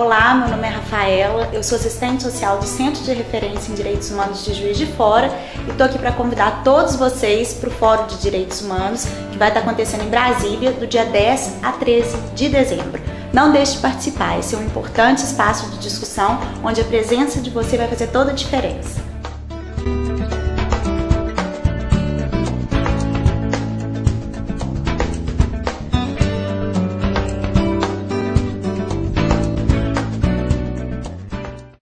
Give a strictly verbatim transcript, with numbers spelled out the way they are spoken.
Olá, meu nome é Rafaela, eu sou assistente social do Centro de Referência em Direitos Humanos de Juiz de Fora e estou aqui para convidar todos vocês para o Fórum de Direitos Humanos que vai estar acontecendo em Brasília do dia dez a treze de dezembro. Não deixe de participar, esse é um importante espaço de discussão onde a presença de você vai fazer toda a diferença.